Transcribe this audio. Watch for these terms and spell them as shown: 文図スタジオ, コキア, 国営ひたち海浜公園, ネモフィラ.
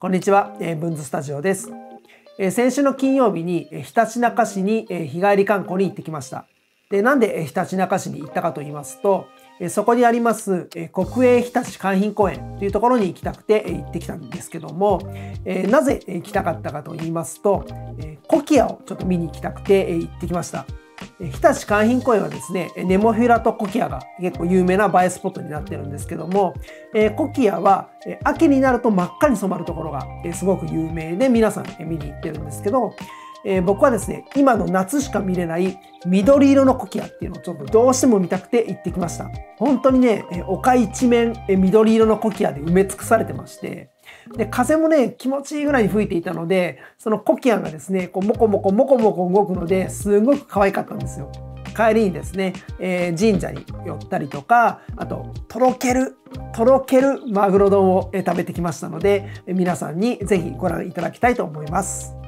こんにちは、文図スタジオです。先週の金曜日にひたちなか市に日帰り観光に行ってきました。で、なんでひたちなか市に行ったかと言いますと、そこにあります国営ひたち海浜公園というところに行きたくて行ってきたんですけども、なぜ行きたかったかと言いますと、コキアをちょっと見に行きたくて行ってきました。日立海浜公園はですね、ネモフィラとコキアが結構有名な映えスポットになってるんですけども、コキアは秋になると真っ赤に染まるところがすごく有名で、皆さん見に行ってるんですけど、僕はですね、今の夏しか見れない緑色のコキアっていうのをちょっとどうしても見たくて行ってきました。本当にね、丘一面緑色のコキアで埋め尽くされてまして、で、風もね、気持ちいいぐらいに吹いていたので、そのコキアがですね、こう、もこもこ動くので、すごく可愛かったんですよ。帰りにですね、神社に寄ったりとか、あと、とろけるマグロ丼を食べてきましたので、皆さんにぜひご覧いただきたいと思います。